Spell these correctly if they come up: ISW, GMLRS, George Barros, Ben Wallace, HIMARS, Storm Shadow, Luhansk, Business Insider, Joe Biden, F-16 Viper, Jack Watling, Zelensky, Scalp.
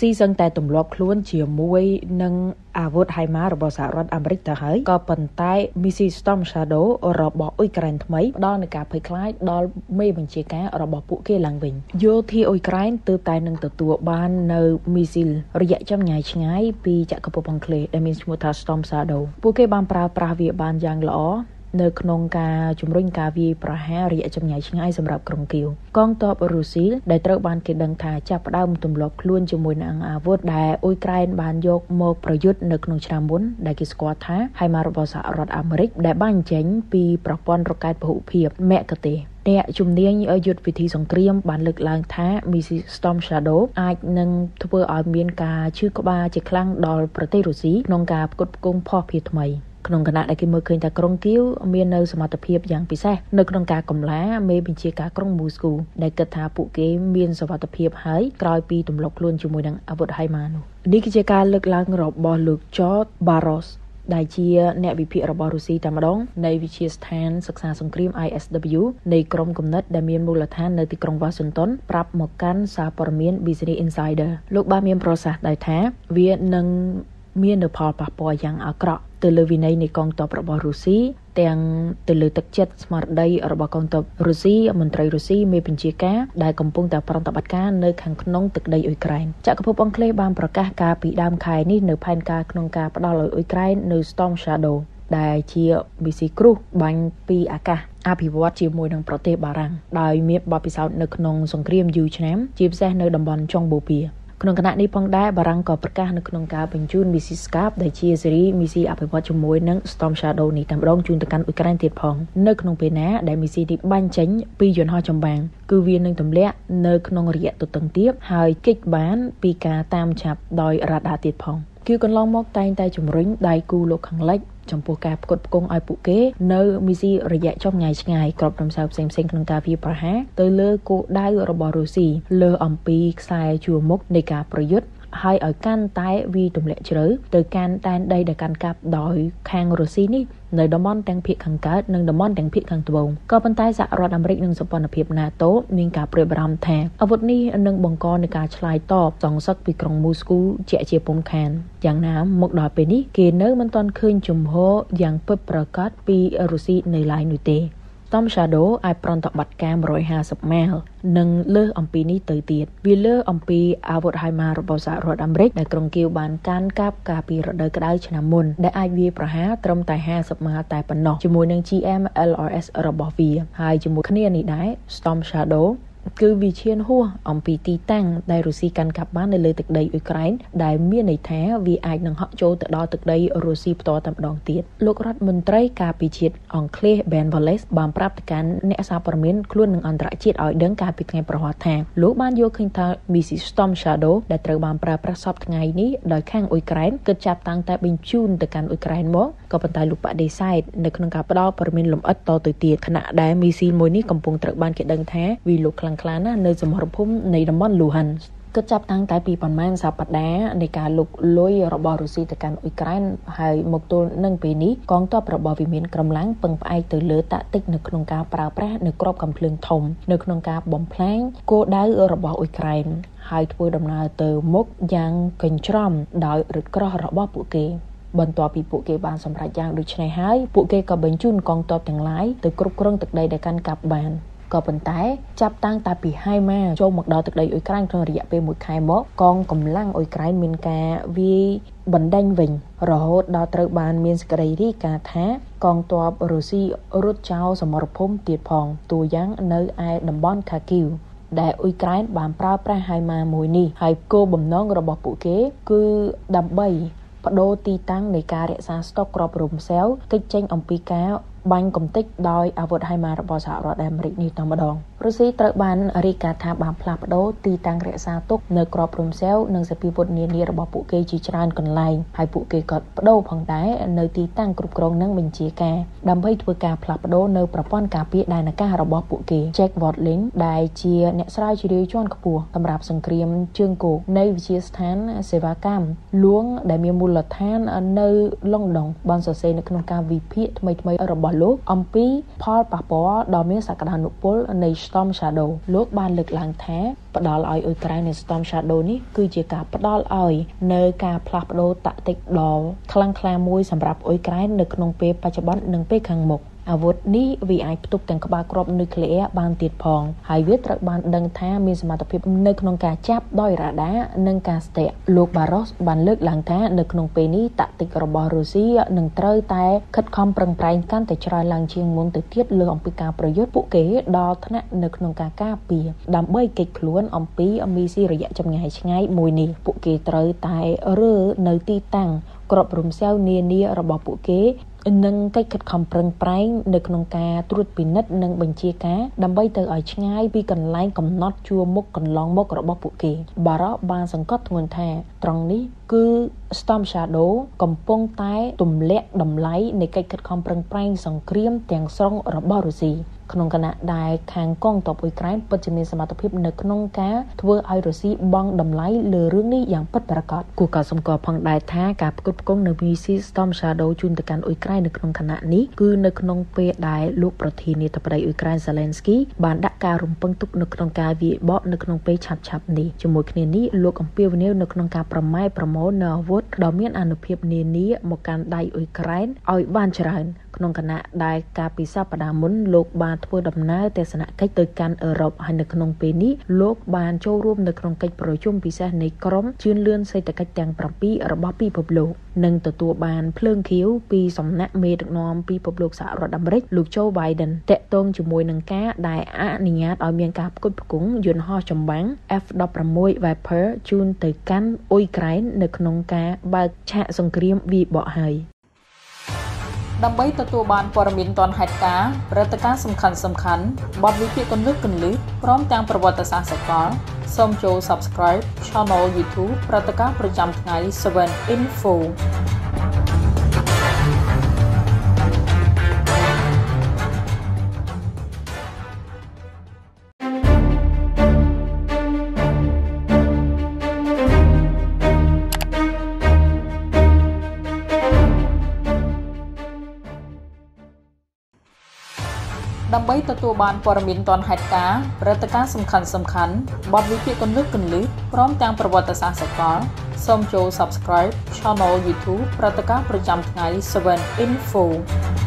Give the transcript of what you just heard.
ស៊ីសឹងតែទម្លាប់ខ្លួនជាមួយនឹងអាវុធហៃម៉ារបស់សហរដ្ឋអាមេរិកទៅហើយក៏ប៉ុន្តែមីស៊ី Storm Shadow របស់អ៊ុយក្រែនថ្មីផ្ដល់នូវការភ័យខ្លាចដល់មេបញ្ជាការរបស់ពួកគេឡើងវិញយោធាអ៊ុយក្រែនទើបតែនឹងទទួលបាននៅមីស៊ីលរយៈចម្ងាយឆ្ងាយពីចក្រភពអង់គ្លេសដែលមានឈ្មោះថា Storm Shadow ពួកគេបានប្រើប្រាស់វាបានយ៉ាងល្អនៅក្នុងការជំរុញការវាយប្រហាររយៈចម្ងាយឆ្ងាយសម្រាប់ក្រុងគៀវកងទ័ពរុស្ស៊ីដែលត្រូវបានគេដឹងថាចាប់ផ្ដើមទម្លាប់ខ្លួនជាមួយនឹងអាវុធដែលអ៊ុយក្រែនបានយកមកប្រយុទ្ធនៅក្នុងឆ្នាំមុនដែលគេស្គាល់ថាហៃម៉ារបស់សហរដ្ឋអាមេរិកដែលបានចេញពីប្រព័ន្ធរ៉ុកែតពហុភាពមគ្គទេសអ្នកជំនាញយុទ្ធវិធីសង្គ្រាមបានលើកឡើងថា Missile Storm Shadow អាចនឹងធ្វើឲ្យមានការឈឺក្បាលជាខ្លាំងដល់ប្រទេសរុស្ស៊ីក្នុងការផ្គត់ផ្គង់ភស្តុភារថ្មីក្នុងគណៈដែលគេមើលឃើញថាក្រុងគៀវមាននៅសមត្ថភាពយ៉ាងពិសេសនៅក្នុងការកម្លាមេបញ្ជាការក្រុងមូស្គូដែលគិតថាពួកគេមានសមត្ថភាពហើយក្រោយពីទម្លាប់ខ្លួនជាមួយនឹងអាវុធហៃម៉ានោះនេះគឺជាការលើកឡើងរបស់លោក George Barros ដែលជាអ្នកវិភាគរបស់រុស្ស៊ីតែម្ដងនៃវិទ្យាស្ថានសិក្សាសង្គ្រាម ISW នៃក្រុមគំនិតដែលមានមូលដ្ឋាននៅទីក្រុង Washington ប្រាប់មកកាន់សារព័ត៌មាន Business Insider លោកបានមានប្រសាសន៍ដែរថាវានឹងមាននូវផលប៉ះពាល់យ៉ាងអាក្រក់ទៅលើវិន័យនៃកងទ័ពរបស់រុស្ស៊ីទាំងទៅលើទឹកចិត្តស្មារតីរបស់កងទ័ពរុស្ស៊ីមន្ត្រីរុស្ស៊ីមេបញ្ជាការដែលកំពុងតែប្រតិបត្តិការនៅខាងក្នុងទឹកដីអ៊ុយក្រែនចក្រភពអង់គ្លេសបានប្រកាសកាលពីដើមខែនេះនៅផែនការក្នុងការផ្តល់ឲ្យអ៊ុយក្រែននៅ Storm Shadow ដែលជា BC គ្រូបាញ់ពីអាកាសអភិវឌ្ឍជាមួយនឹងប្រទេសបារាំងដោយមានបទពិសោធន៍នៅក្នុងសង្គ្រាមយូរឆ្នាំជាពិសេសនៅតំបន់ចុងបូព៌ាក្នុងគណៈនេះផងដែរបារាំងក៏ប្រកាសនៅក្នុងការបញ្ជូន Missile Scalp ដែលជាស៊េរី Missile អភិវឌ្ឍជាមួយនឹង Storm Shadow នេះតែម្ដងជូនទៅកាន់អ៊ុយក្រែនទៀតផងនៅក្នុងពេលណាដែល Missile នេះបាញ់ចេញពីយន្តហោះចម្បាំងគឺវានឹងទម្លាក់នៅក្នុងរយៈទទឹងទាបហើយគេចបានពីការតាមចាប់ដោយរ៉ាដាទៀតផងគឺកន្លងមកតែងតែជំរុញដៃគូលោកខាងលិចចំពោះការផ្គត់ផ្គង់ឲ្យពួកគេនៅមីស៊ីរយៈចម្ងាយឆ្ងាយគ្រប់ដំណើរផ្សេងៗក្នុងការវាយប្រហារទៅលើគោលដៅរបស់រុស្ស៊ីលើអំពីខ្សែជួរមុខនៃការប្រយុទ្ធហើយឲ្យកាន់តែវាទម្លាក់ជ្រៅទៅកាន់ដែនដីដែលកាន់កាប់ដោយខាងរុស្ស៊ីនេះនៅតំបន់ទាំងភាគខាងកើតនិងតំបន់ទាំងភាគខាងត្បូងក៏ប៉ុន្តែសហរដ្ឋអាមេរិកនិងសម្ព័ន្ធភាព NATO មានការព្រួយបារម្ភថាអាវុធនេះនឹងបង្កនៃការឆ្លើយតបសងសឹកពីក្រុងមូស្គូជាពុំខានយ៉ាងណាមកដល់ពេលនេះគេនៅមិនទាន់ឃើញជំហរយ៉ាងពិតប្រាកដពីរុស្ស៊ីនៅឡើយនោះទេ Storm Shadow អាចប្រតិបត្តិការ150ម៉ែលនិងលើសអំពីនេះទៅទៀតវាលើសអំពីអាវុធហៃម៉ារបស់សហរដ្ឋអាមេរិកដែលក្រុងគៀវបានកាន់កាប់កាលពីរដូវក្តៅឆ្នាំមុនដែលអាចវាយប្រហារត្រឹមតែ50ម៉ាលតែប៉ុណ្ណោះជាមួយនឹង GMLRS របស់វាហើយជាមួយគ្នានេះដែរ Storm Shadow គឺវាឈានហួសអំពីទីតាំងដែលរុស្ស៊ីកាន់កាប់បាននៅលើទឹកដីអ៊ុយក្រែនដែលមានន័យថាវាអាចនឹងហក់ចូលទៅដល់ទឹកដីរុស្ស៊ីផ្ទាល់តែម្ដងទៀតលោករដ្ឋមន្ត្រីការពារជាតិអង់គ្លេស Ben Wallace បានប្រាប់ទៅកាន់អ្នកសារព័ត៌មានខ្លួននឹងអន្តរជាតិឲ្យដឹងការពីថ្ងៃប្រហ័សថាលោកបានយល់ឃើញថា Missile Storm Shadow ដែលត្រូវបានប្រើប្រាស់សពថ្ងៃនេះដោយខាងអ៊ុយក្រែនគឺចាប់តាំងតែបញ្ជូនទៅកាន់អ៊ុយក្រែនមកក៏ប៉ុន្តែលោកបដិសេធនៅក្នុងការផ្ដល់ព័ត៌មានលម្អិតតទៅទៀតខណៈដែល Missile មួយនេះកំពុងត្រូវបានគេដឹងថាវាលុកខ្លាំងខ្លាណាស់នៅសមរភូមិនៃតំបន់ Luhansk គឺចាប់តាំងតែពីប្រមាណសប្តាហ៍នៃការលុកលុយរបស់រុស្ស៊ីទៅកាន់អ៊ុយក្រែនហើយមកទល់នឹងពេលនេះកងទ័ពរបស់វាមានកម្លាំងពឹងផ្អែកទៅលើតាក់ទិកនៅក្នុងការប្រើប្រាស់នៅក្របកំភ្លើងធំនៅក្នុងការបំផ្លាញគោលដៅរបស់អ៊ុយក្រែនហើយធ្វើដំណើរទៅមុខយ៉ាងកញ្ច្រំដោយរត់ក្រោះរបស់ពួកគេបន្ទាប់ពីពួកគេបានសម្រេចយ៉ាងដូចនេះហើយពួកគេក៏បញ្ជូនកងទ័ពទាំងឡាយទៅគ្រប់គ្រងទឹកដីដែលកាន់កាប់បានក៏ប៉ុន្តែចាប់តាំងតែពីហៃម៉ាចូលមកដល់ទឹកដីអ៊ុយក្រែនក្នុងរយៈពេល1ខែមកកងកម្លាំងអ៊ុយក្រែនមានការវាយបណ្ដេញវិញរហូតដល់ត្រូវបានមានសេចក្តីរាយការណ៍ថាកងទ័ពរុស្ស៊ីរត់ចោលសមរភូមិទៀតផងតួយ៉ាងនៅឯតំបន់ខាគីវដែលអ៊ុយក្រែនបានប្រើប្រាស់ហៃម៉ាមួយនេះហើយគោលបំណងរបស់ពួកគេគឺដើម្បីបដូរទីតាំងនៃការរក្សាស្តុកគ្រាប់រំសេវគេចចេញអំពីការបាញ់កំទេចដោយអាវុធហៃម៉ារបស់សហរដ្ឋអាមេរិកនេះតែម្ដងរុស្ស៊ីត្រូវបានរាយការណ៍ថាបានផ្លាស់ប្ដូរទីតាំងរក្សាទុកនៅក្របរំសេវនិងសភាវុធនានារបស់ពួកគេជាច្រើនកន្លែងហើយពួកគេក៏ប្ដូរផងដែរនៅទីតាំងគ្រប់គ្រងនិងបញ្ជាការដើម្បីធ្វើការផ្លាស់ប្ដូរនៅប្រព័ន្ធការពារដែនអាកាសរបស់ពួកគេ Jack Watling ដែលជាអ្នកស្រាវជ្រាវជាន់ខ្ពស់សម្រាប់សង្គ្រាមជើងគោកនៃវិទ្យាស្ថានសេវាកម្មលួងដែលមានមូលដ្ឋាននៅឡុងដុងបានសរសេរនៅក្នុងការវិភាគថ្មីៗរបស់លោកអំពីផលប៉ះពាល់ដ៏មានសក្តានុពលនៃ Storm Shadow លោកបានលើកឡើងថាផ្ដល់ឲ្យអ៊ុយក្រែន Storm Shadow នេះគឺជាការផ្ដល់ឲ្យនៅការផ្លាស់ប្ដូរតាក់ទិកដ៏ខ្លាំងក្លាមួយសម្រាប់អ៊ុយក្រែននៅក្នុងពេលបច្ចុប្បន្ននិងពេលខាងមុខ អាវុធនេះវាអាចផ្ទុកទាំងក្បាលគ្រាប់នុយក្លេអ៊ែរបានទៀតផងហើយវាត្រូវបានដឹងថាមានសមត្ថភាពនៅក្នុងការចាប់ដោយរ៉ាដានិងការស្ទាក់លោកបារ៉ូសបានលើកឡើងថានៅក្នុងពេលនេះតាក់ទិករបស់រុស្ស៊ីនឹងត្រូវតែខិតខំប្រឹងប្រែងកាន់តែច្រើនឡើងជាងមុនទៅទៀតលើអំពីការប្រយុទ្ធពួកគេដល់ថ្នាក់នៅក្នុងការការពារដើម្បីកិច្ចខិតខំប្រឹងប្រែង នៅក្នុងការត្រួតពិនិត្យនិងបញ្ជាការដើម្បីទៅឲ្យឆ្ងាយពីកន្លែងកំណត់ជួរមុខកន្លងមករបស់ពួកគេបារ៉ូសបានសង្កត់ធ្ងន់ថាត្រង់នេះគឺ Storm Shadow កំពុងតែទម្លាក់តម្លៃនៃកិច្ចខិតខំប្រឹងប្រែងសង្គ្រាមទាំងស្រុងរបស់រុស្ស៊ី ក្នុងគណៈដែលខាងកងទ័ពអ៊ុយក្រែនពិតជាមានសមត្ថភាពនៅក្នុងការធ្វើឲ្យរុស្ស៊ីបង់តម្លៃលើរឿងនេះយ៉ាងពិតប្រាកដគួរកត់សម្គាល់ផងដែរថាការផ្គត់ផ្គង់នៅ VC Storm Shadow ជូនទៅកាន់អ៊ុយក្រែននៅក្នុងគណៈនេះគឺនៅក្នុងពេលដែលលោកប្រធានាធិបតីអ៊ុយក្រែន Zelensky បានដាក់ការរំពឹងទុកនៅក្នុងការវាយបកនៅក្នុងពេលឆាប់ៗនេះជាមួយគ្នានេះលោកអំពាវនាវនៅក្នុងការប្រម៉ែប្រមូលនៅអាវុធដ៏មានអានុភាពនានាមកកាន់ដៃអ៊ុយក្រែនឲ្យបានច្រើន ក្នុងគណៈដែលកាលពីសប្តាហ៍មុនលោកបានធ្វើដំណើរទស្សនកិច្ចទៅកាន់អឺរ៉ុបហើយនៅក្នុងពេលនេះលោកបានចូលរួមនៅក្នុងកិច្ចប្រជុំពិសេសនៃក្រុមជឿនលឿនសេដ្ឋកិច្ចទាំង 7របស់ពិភពលោកនិងទទួលបានភ្លើងខៀវពីសំណាក់មេដឹកនាំពិភពលោកសហរដ្ឋអាមេរិកលោក Joe Biden តាក់ទងជាមួយនឹងការដែលអនុញ្ញាតឲ្យមានការផ្គត់ផ្គង់យន្តហោះចម្បាំង F-16 Viper ជូនទៅកាន់អ៊ុយក្រែននៅក្នុងការបើកឆាកសង្គ្រាមវាយបកហើយ ដើម្បីទទួលបានព័ត៌មានទាន់ហេតុការណ៍ព្រឹត្តិការណ៍សំខាន់ៗបទវិភាគគន្លឹះព្រមទាំងប្រវត្តិសាស្ត្រសកលសូមចូល Subscribe Channel YouTube ព្រឹត្តិការណ៍ប្រចាំថ្ងៃ 7 Info Sampai tutupan pormin ton hatka, bertekan semkan-semkan, bot wiki kendut-kendut, prom tiang perbuatan sektor, som jo subscribe channel YouTube, bertekan berjam tengah 7 Info.